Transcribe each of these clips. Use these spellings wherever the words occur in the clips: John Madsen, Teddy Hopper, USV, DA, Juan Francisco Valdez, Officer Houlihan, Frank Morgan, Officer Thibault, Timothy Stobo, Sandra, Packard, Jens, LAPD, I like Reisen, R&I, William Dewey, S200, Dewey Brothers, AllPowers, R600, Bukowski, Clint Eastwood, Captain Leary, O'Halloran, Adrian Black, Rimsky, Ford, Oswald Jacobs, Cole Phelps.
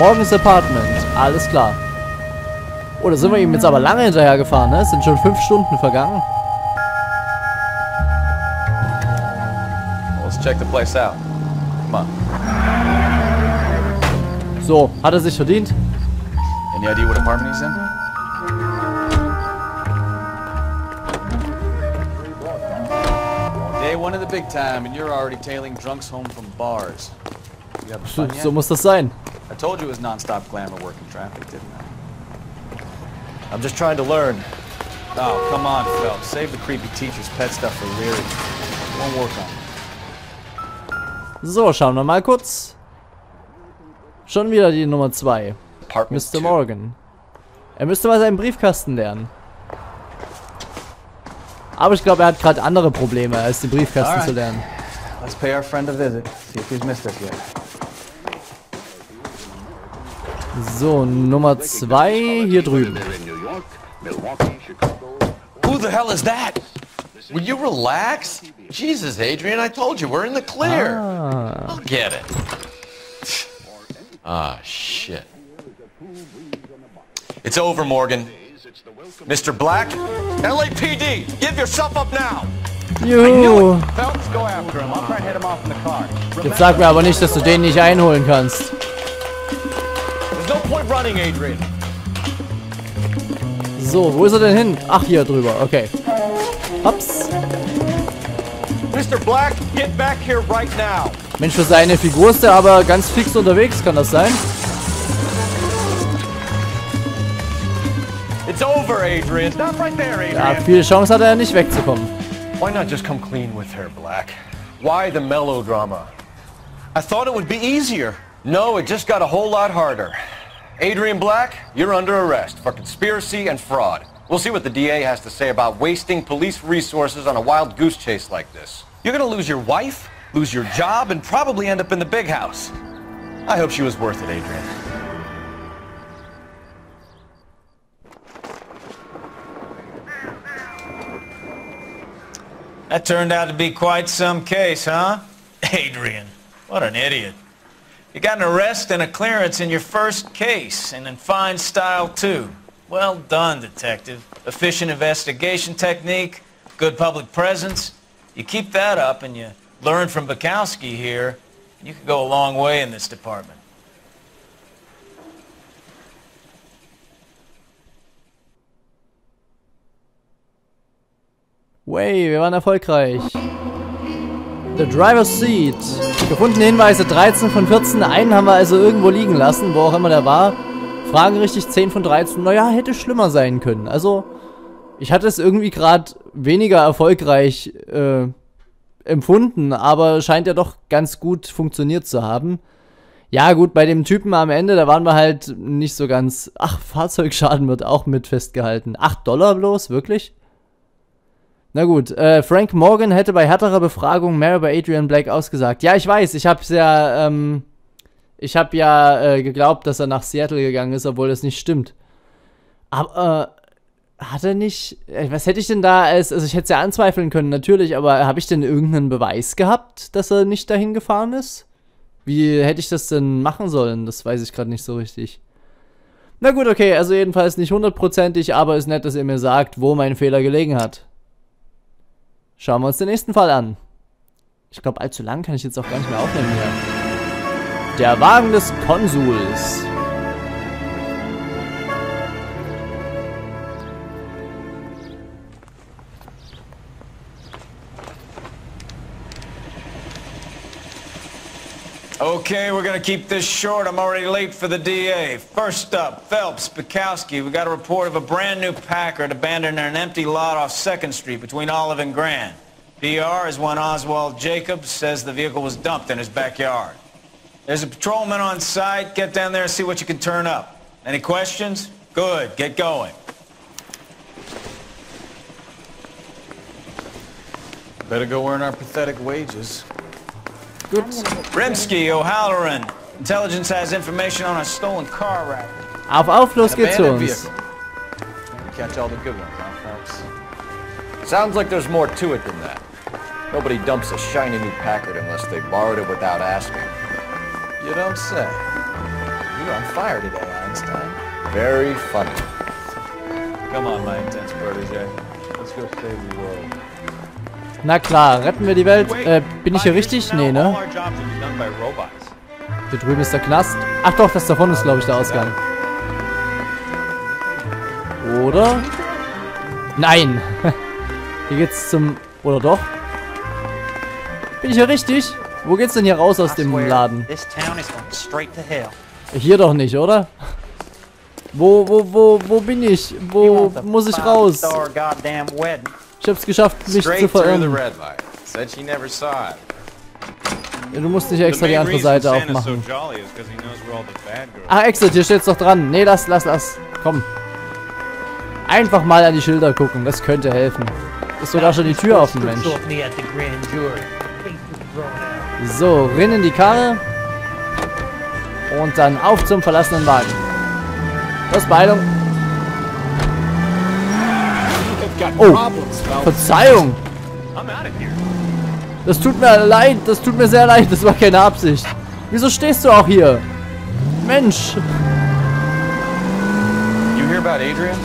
Morgan's Apartment. Alles klar. Oh, da sind wir ihm jetzt aber lange hinterher gefahren, ne? Es sind schon 5 Stunden vergangen. Let's check the place out. Come on. So, hat er sich verdient? Any idea what apartment he's in? Big time, and you're already tailing drunks home from bars. You have fun yet? So must das sein. I told you it was non-stop glamour work in traffic, didn't I? I'm just trying to learn. Oh, come on, Phelps. Save the creepy teacher's pet stuff for Leary. Won't work on it. So, schauen wir mal kurz. Schon wieder die Nummer 2. Mr. Morgan. Er müsste mal seinen Briefkasten lernen. Aber ich glaube, er hat gerade andere Probleme, als den Briefkasten zu lernen. Let's pay our friend a visit. See if he's missed us yet. So, Nummer 2 hier drüben. Who the hell is that? Will you relax? Jesus, Adrian, I told you we're in the clear. I'll get it. Ah, shit. It's over, Morgan. Mr. Black, LAPD, give yourself up now. You. Phelps, go after him. I'll try and hit him off in the car. Jetzt sag mir aber nicht, dass du den nicht einholen kannst. There's no point running, Adrian. So, wo ist er denn hin? Ach, hier drüber. Okay. Ups. Mr. Black, get back here right now. Mensch, für seine Figur ist er aber ganz fix unterwegs, kann das sein? It's over, Adrian. Stop right there, Adrian. Ja, viele Chancen hat er nicht wegzukommen. Why not just come clean with her, Black? Why the melodrama? I thought it would be easier. No, it just got a whole lot harder. Adrian Black, you're under arrest for conspiracy and fraud. We'll see what the DA has to say about wasting police resources on a wild goose chase like this. You're gonna lose your wife, lose your job, and probably end up in the big house. I hope she was worth it, Adrian. That turned out to be quite some case, huh? Adrian, what an idiot. You got an arrest and a clearance in your first case, and in fine style, too. Well done, detective. Efficient investigation technique, good public presence. You keep that up and you learn from Bukowski here, and you could go a long way in this department. Way, wir waren erfolgreich. The Driver's Seat. Gefundene Hinweise 13 von 14. Einen haben wir also irgendwo liegen lassen, wo auch immer der war. Fragen richtig 10 von 13. Naja, hätte schlimmer sein können. Also, ich hatte es irgendwie gerade weniger erfolgreich empfunden, aber scheint ja doch ganz gut funktioniert zu haben. Ja gut, bei dem Typen am Ende, da waren wir halt nicht so ganz... Ach, Fahrzeugschaden wird auch mit festgehalten. $8 bloß? Wirklich? Na gut, Frank Morgan hätte bei härterer Befragung mehr über Adrian Black ausgesagt. Ja, ich weiß, ich hab's ja, geglaubt, dass er nach Seattle gegangen ist, obwohl das nicht stimmt. Aber, hat er nicht, was hätte ich denn da als, also ich hätte es ja anzweifeln können, natürlich, aber habe ich denn irgendeinen Beweis gehabt, dass er nicht dahin gefahren ist? Wie hätte ich das denn machen sollen? Das weiß ich gerade nicht so richtig. Na gut, okay, also jedenfalls nicht hundertprozentig, aber ist nett, dass ihr mir sagt, wo mein Fehler gelegen hat. Schauen wir uns den nächsten Fall an. Ich glaube, allzu lang kann ich jetzt auch gar nicht mehr aufnehmen hier. Der Wagen des Konsuls. Okay, we're gonna keep this short. I'm already late for the DA. First up, Phelps, Bukowski. We got a report of a brand new Packard abandoned in an empty lot off 2nd Street between Olive and Grand. PR is when Oswald Jacobs says the vehicle was dumped in his backyard. There's a patrolman on site. Get down there and see what you can turn up. Any questions? Good. Get going. Better go earn our pathetic wages. Good. Rimsky, O'Halloran. Intelligence has information on a stolen car racket. Auf los geht's zu uns. Catch all the good ones, huh? Sounds like there's more to it than that. Nobody dumps a shiny new Packard unless they borrowed it without asking. You don't say. You're on fire today, Einstein. Very funny. Come on, my intense protege. Let's go save the world. Na klar, retten wir die Welt. Bin ich hier richtig? Nee, ne? Da drüben ist der Knast. Ach doch, das davon ist, glaube ich, der Ausgang. Oder? Nein! Hier geht's zum... Oder doch? Bin ich hier richtig? Wo geht's denn hier raus aus dem Laden? Hier doch nicht, oder? Wo bin ich? Wo muss ich raus? Ich hab's geschafft, mich zu verirren. Du musst nicht extra die andere Seite aufmachen. Ah, Exit, hier steht's doch dran. Nee, lass. Komm. Einfach mal an die Schilder gucken, das könnte helfen. Ist sogar schon die Tür offen, Mensch. So, rein in die Karre. Und dann auf zum verlassenen Wagen. Los, Beeilung. Oh, Verzeihung. Das tut mir leid, das tut mir sehr leid, das war keine Absicht. Wieso stehst du auch hier? Mensch. You hear about Adrian?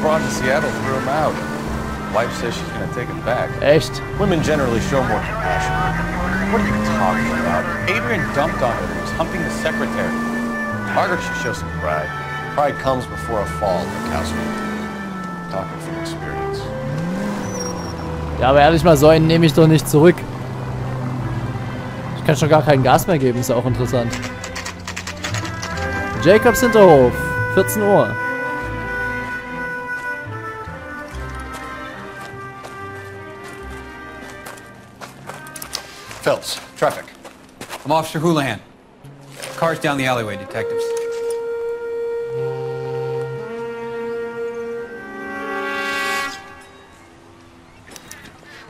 Brought to Seattle, threw him out. Wife says she's gonna take him back. Echt? Women generally show more compassion. What are you talking about? Adrian dumped on her. He was humping the secretary. Margaret should show some pride. Pride comes before a fall, like houseman. Talking from experience. Ja, aber ehrlich mal, so einen nehme ich doch nicht zurück. Ich kann schon gar kein Gas mehr geben, ist ja auch interessant. Jacobs Hinterhof, 14 Uhr. Phelps, traffic. I'm Officer Houlihan. Car's down the alleyway, detectives.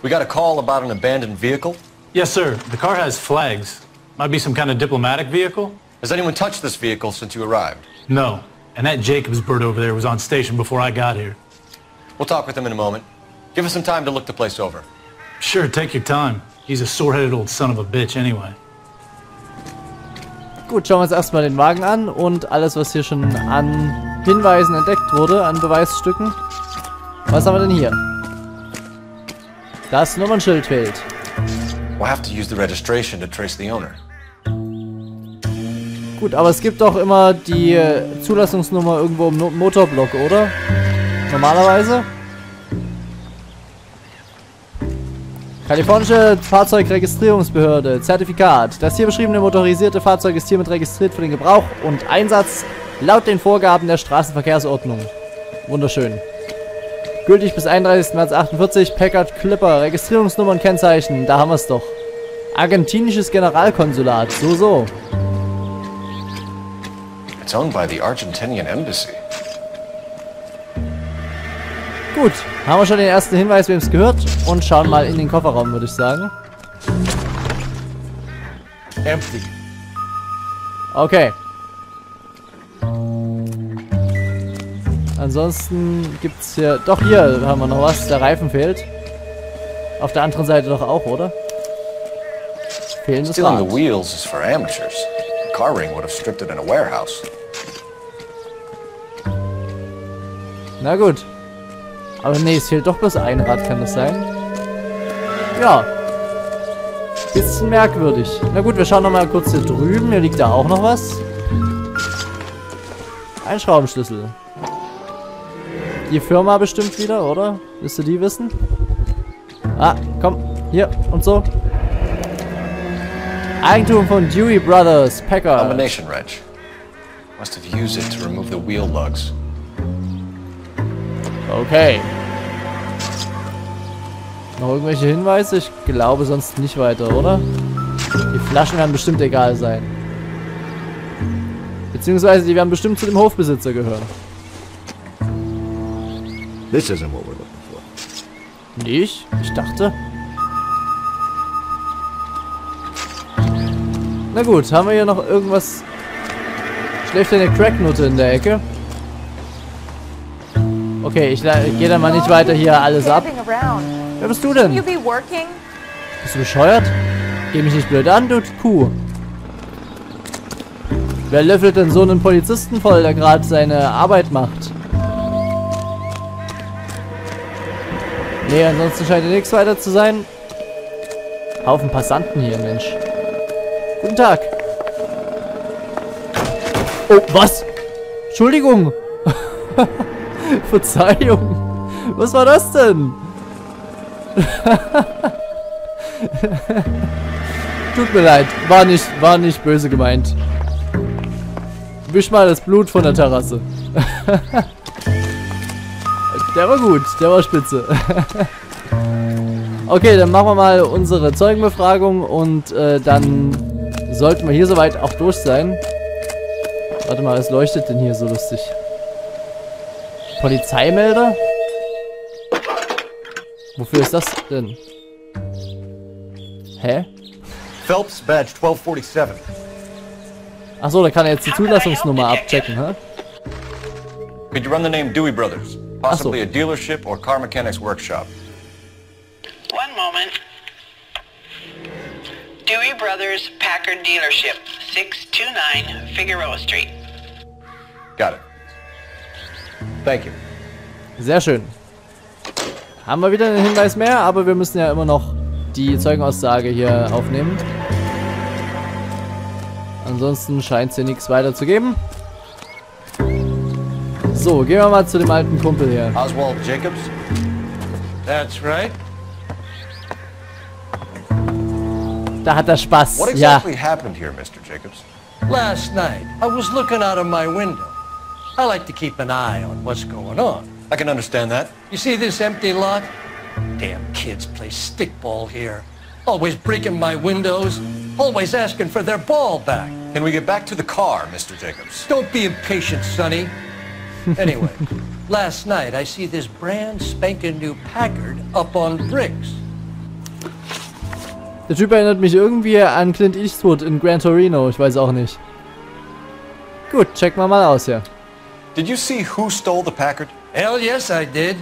We got a call about an abandoned vehicle? Yes, sir. The car has flags. Might be some kind of diplomatic vehicle. Has anyone touched this vehicle since you arrived? No. And that Jacobs bird over there was on station before I got here. We'll talk with him in a moment. Give us some time to look the place over. Sure, take your time. He's a sore-headed old son of a bitch anyway. Gut, schauen wir uns erstmal den Wagen an und alles, was hier schon an Hinweisen entdeckt wurde, an Beweisstücken. Was haben wir denn hier? Das Nummernschild fehlt. We'll have to use the registration to trace the owner. Gut, aber es gibt auch immer die Zulassungsnummer irgendwo im Motorblock, oder? Normalerweise? Kalifornische Fahrzeugregistrierungsbehörde, Zertifikat. Das hier beschriebene motorisierte Fahrzeug ist hiermit registriert für den Gebrauch und Einsatz laut den Vorgaben der Straßenverkehrsordnung. Wunderschön. Gültig bis 31. März 48, Packard Clipper, Registrierungsnummer und Kennzeichen, da haben wir es doch. Argentinisches Generalkonsulat, so. It's owned by the Argentinian Embassy. Gut, haben wir schon den ersten Hinweis, wem es gehört, und schauen mal in den Kofferraum, würde ich sagen. Empty. Okay. Ansonsten gibt's hier... Doch, hier haben wir noch was. Der Reifen fehlt. Auf der anderen Seite doch auch, oder? Fehlendes Rad. Na gut. Aber nee, es fehlt doch bloß ein Rad, kann das sein? Ja. Bisschen merkwürdig. Na gut, wir schauen nochmal kurz hier drüben. Hier liegt da auch noch was. Ein Schraubenschlüssel. Die Firma bestimmt wieder, oder? Willst du die wissen? Ah, komm. Hier und so. Eigentum von Dewey Brothers, Packard. Combination wrench. Must have used it to remove the wheel lugs. Okay. Noch irgendwelche Hinweise? Ich glaube sonst nicht weiter, oder? Die Flaschen werden bestimmt egal sein. Beziehungsweise die werden bestimmt zu dem Hofbesitzer gehören. This isn't what we're looking for. Nicht? Ich dachte. Na gut, haben wir hier noch irgendwas? Schläft eine Cracknote in der Ecke? Okay, ich gehe dann mal nicht weiter hier alles ab. Wer bist du denn? Bist du bescheuert? Geh mich nicht blöd an, du Kuh. Wer löffelt denn so einen Polizisten voll, der gerade seine Arbeit macht? Nee, ansonsten scheint hier nichts weiter zu sein. Haufen Passanten hier, Mensch. Guten Tag. Oh, was? Entschuldigung. Verzeihung. Was war das denn? Tut mir leid. War nicht böse gemeint. Wisch mal das Blut von der Terrasse. Der war gut. Der war spitze. Okay, dann machen wir mal unsere Zeugenbefragung und dann sollten wir hier soweit auch durch sein. Warte mal, was leuchtet denn hier so lustig? Polizeimelder? Wofür ist das denn? Hä? Phelps Badge 1247. Achso, da kann er jetzt die Zulassungsnummer abchecken, hä? Could you run the name Dewey Brothers? Possibly a dealership or car mechanics workshop. One moment. Dewey Brothers Packard Dealership, 629 Figueroa Street. Got it. Thank you. Sehr schön. Haben wir wieder einen Hinweis mehr, aber wir müssen ja immer noch die Zeugenaussage hier aufnehmen. Ansonsten scheint es hier nichts weiter zu geben. So, gehen wir mal zu dem alten Kumpel hier. Oswald Jacobs? That's right. Da hat er Spaß. What exactly happened here, Mr. Jacobs? Last night, I was looking out of my window. I like to keep an eye on what's going on. I can understand that. You see this empty lot? Damn kids play stickball here. Always breaking my windows. Always asking for their ball back. Can we get back to the car, Mr. Jacobs? Don't be impatient, Sonny. Anyway, last night I see this brand spanking new Packard up on bricks. Der Typ erinnert mich irgendwie an Clint Eastwood in Gran Torino, ich weiß auch nicht. Gut, checken wir mal aus hier. Did you see who stole the Packard? Hell yes I did.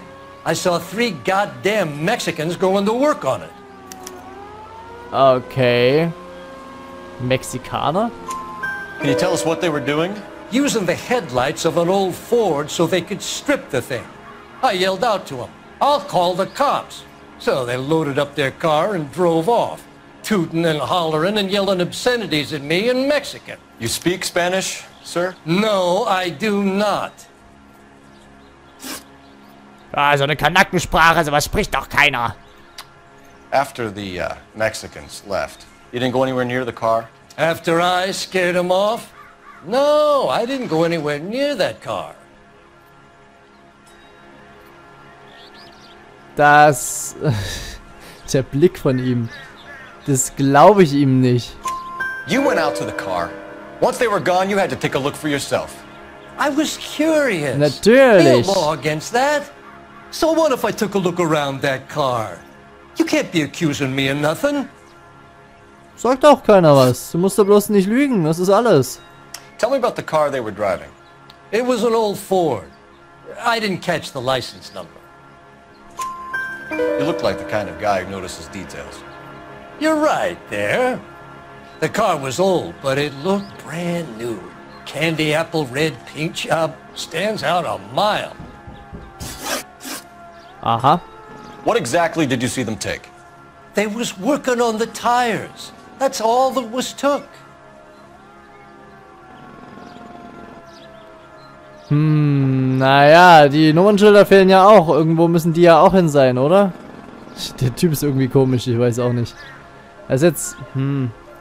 I saw 3 goddamn Mexicans going to work on it. Okay. Mexikaner? Can you tell us what they were doing? Using the headlights of an old Ford so they could strip the thing. I yelled out to them, I'll call the cops. So they loaded up their car and drove off. Tooting and hollering and yelling obscenities at me in Mexican. You speak Spanish, sir? No, I do not. Ah, so eine Kanackensprache, sowas spricht doch keiner. After the Mexicans left, you didn't go anywhere near the car? After I scared them off? No, I didn't go anywhere near that car. Das... der Blick von ihm. Das glaube ich ihm nicht. You went out to the car. Once they were gone, you had to take a look for yourself. I was curious. Natürlich. No law against that. So what if I took a look around that car? You can't be accusing me of nothing. Sagt auch keiner was. Du musst da bloß nicht lügen. Das ist alles. Tell me about the car they were driving. It was an old Ford. I didn't catch the license number. You look like the kind of guy who notices details. You're right there. The car was old, but it looked brand new. Candy apple red paint job stands out a mile. Uh-huh. What exactly did you see them take? They was working on the tires. That's all that was took. Hm, naja, die Nummernschilder fehlen ja auch. Irgendwo müssen die ja auch hin sein, oder? Der Typ ist irgendwie komisch, ich weiß auch nicht. Also jetzt,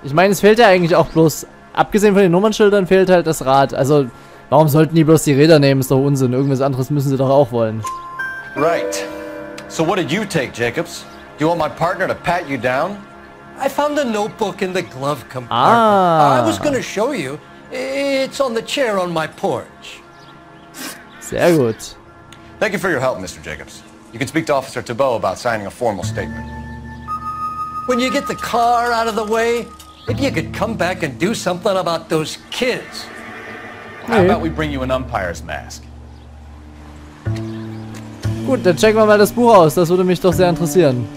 ich meine, es fehlt ja eigentlich auch bloß, abgesehen von den Nummernschildern fehlt halt das Rad. Also, warum sollten die bloß die Räder nehmen? Ist doch Unsinn. Irgendwas anderes müssen sie doch auch wollen. Right. So what did you take, Jacobs? Do you want my partner to pat you down? I found a notebook in the glove compartment. Ah. I was gonna show you. It's on the chair on my porch. Sehr gut. Thank you for your help, Mr. Jacobs. You can speak to Officer Thibault about signing a formal statement. When you get the car out of the way, maybe you could come back and do something about those kids. How about we bring you an umpire's mask? Gut, dann checken wir mal das Buch aus. Das würde mich doch sehr interessieren.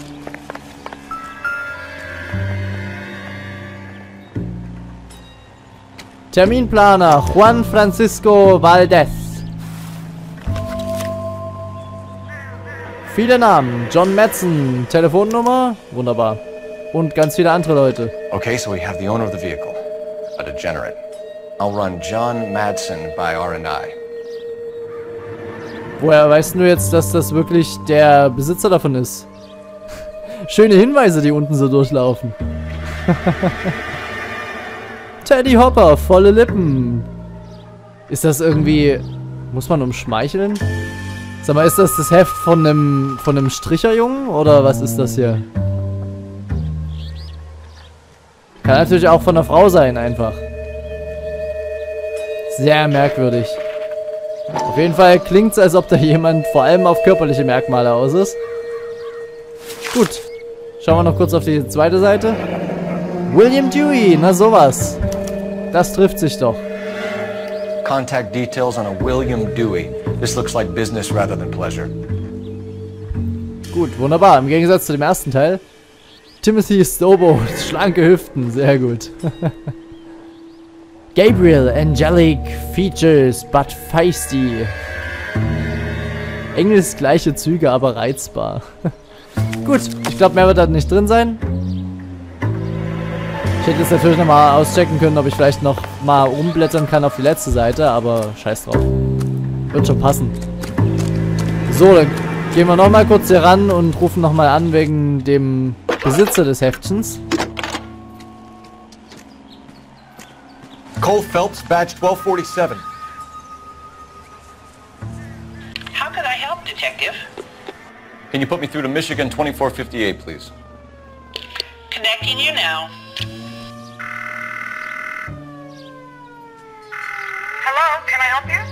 Terminplaner Juan Francisco Valdez. Viele Namen. John Madsen. Telefonnummer. Wunderbar. Und ganz viele andere Leute. Okay, so we have the owner of the vehicle. A degenerate. I'll run John Madsen by R&I. Woher weißt du jetzt, dass das wirklich der Besitzer davon ist? Schöne Hinweise, die unten so durchlaufen. Teddy Hopper, volle Lippen. Ist das irgendwie... Muss man umschmeicheln? Sag mal, ist das das Heft von einem Stricherjungen? Oder was ist das hier? Kann natürlich auch von einer Frau sein, einfach. Sehr merkwürdig. Auf jeden Fall klingt es, als ob da jemand vor allem auf körperliche Merkmale aus ist. Gut. Schauen wir noch kurz auf die zweite Seite. William Dewey, na sowas. Das trifft sich doch. Contact details on a William Dewey. This looks like business rather than pleasure. Gut, wunderbar. Im Gegensatz zu dem ersten Teil. Timothy Stobo, schlanke Hüften, sehr gut. Gabriel, angelic features, but feisty. Englisch gleiche Züge, aber reizbar. Gut, ich glaube, mehr wird da nicht drin sein. Ich hätte jetzt natürlich nochmal auschecken können, ob ich vielleicht noch mal umblättern kann auf die letzte Seite, aber scheiß drauf. Wird schon passen. So, dann gehen wir nochmal kurz hier ran und rufen nochmal an wegen dem Besitzer des Heftchens. Cole Phelps, Badge 1247. How could I help, Detective? Can you put me through to Michigan 2458, please? Connecting you now. Hello, can I help you?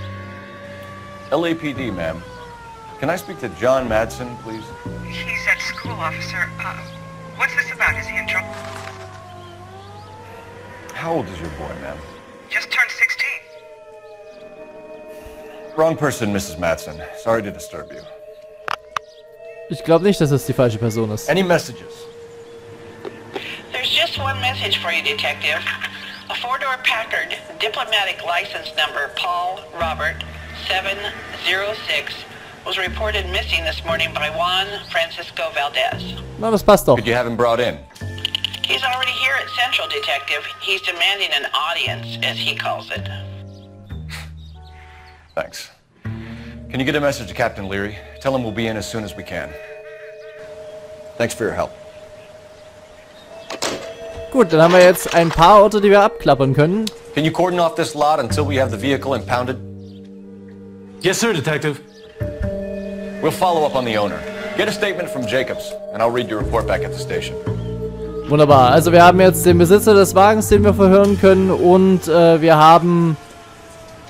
LAPD, ma'am. Can I speak to John Madsen, please? He's at school, officer. What's this about? Is he in trouble? How old is your boy, ma'am? Just turned 16. Wrong person, Mrs. Madsen. Sorry to disturb you. Ich glaube nicht, dass das die falsche Person ist. Any messages? There's just one message for you, Detective. A four-door Packard, diplomatic license number Paul Robert 706 was reported missing this morning by Juan Francisco Valdez. Na, das passt doch. Could you have him brought in? He's already here at Central, Detective. He's demanding an audience, as he calls it. Thanks. Can you get a message to Captain Leary? Tell him we'll be in as soon as we can. Thanks for your help. Gut, dann haben wir jetzt ein paar Orte, die wir abklappern können. Can you cordon off this lot until we have the vehicle impounded? Yes, sir, Detective. We'll follow up on the owner. Get a statement from Jacobs, and I'll read your report back at the station. Wunderbar. Also wir haben jetzt den Besitzer des Wagens, den wir verhören können, und wir haben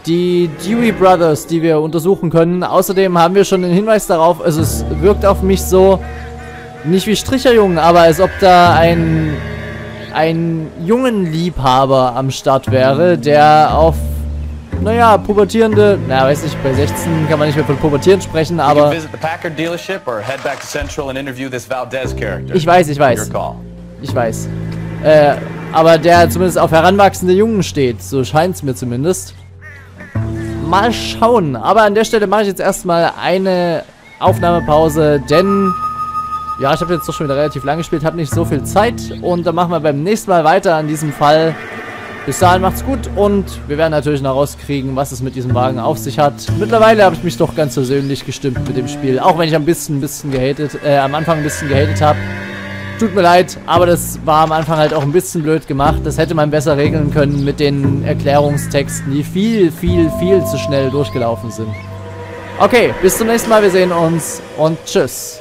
die Dewey Brothers, die wir untersuchen können. Außerdem haben wir schon den Hinweis darauf, also es wirkt auf mich so, nicht wie Stricherjungen, aber als ob da ein Jungenliebhaber am Start wäre, der auf, naja, pubertierende, na, weiß nicht, bei 16 kann man nicht mehr von pubertieren sprechen, aber... Ich weiß. Aber der zumindest auf heranwachsende Jungen steht, so scheint es mir zumindest. Mal schauen. Aber an der Stelle mache ich jetzt erstmal eine Aufnahmepause, denn ja, ich habe jetzt doch schon wieder relativ lang gespielt, habe nicht so viel Zeit, und dann machen wir beim nächsten Mal weiter an diesem Fall. Bis dahin macht's gut, und wir werden natürlich noch rauskriegen, was es mit diesem Wagen auf sich hat. Mittlerweile habe ich mich doch ganz persönlich gestimmt mit dem Spiel, auch wenn ich am Anfang ein bisschen gehatet habe. Tut mir leid, aber das war am Anfang halt auch ein bisschen blöd gemacht. Das hätte man besser regeln können mit den Erklärungstexten, die viel zu schnell durchgelaufen sind. Okay, bis zum nächsten Mal, wir sehen uns und tschüss.